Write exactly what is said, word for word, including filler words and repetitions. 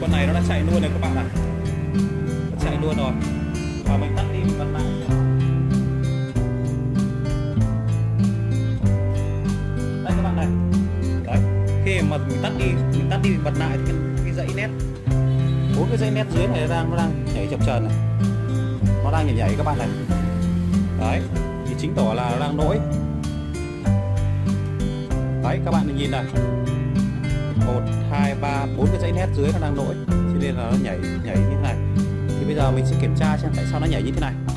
con này nó đã chạy luôn này các bạn ạ, nó chạy luôn rồi. Và mình tắt đi một con mạng. Đây các bạn này. Đấy, khi mà mình tắt đi, mình tắt đi mình bật lại thì cái dãy nét, bốn cái dãy nét dưới này đang nó đang nhảy chập chờn này, nó đang nhảy nhảy các bạn này. Đấy, thì chính tỏ là nó đang nổi. Đấy các bạn nhìn này, một, hai, ba, bốn cái dãy nét dưới nó đang nổi, cho nên là nó nhảy nhảy như thế này. Thì bây giờ mình sẽ kiểm tra xem tại sao nó nhảy như thế này.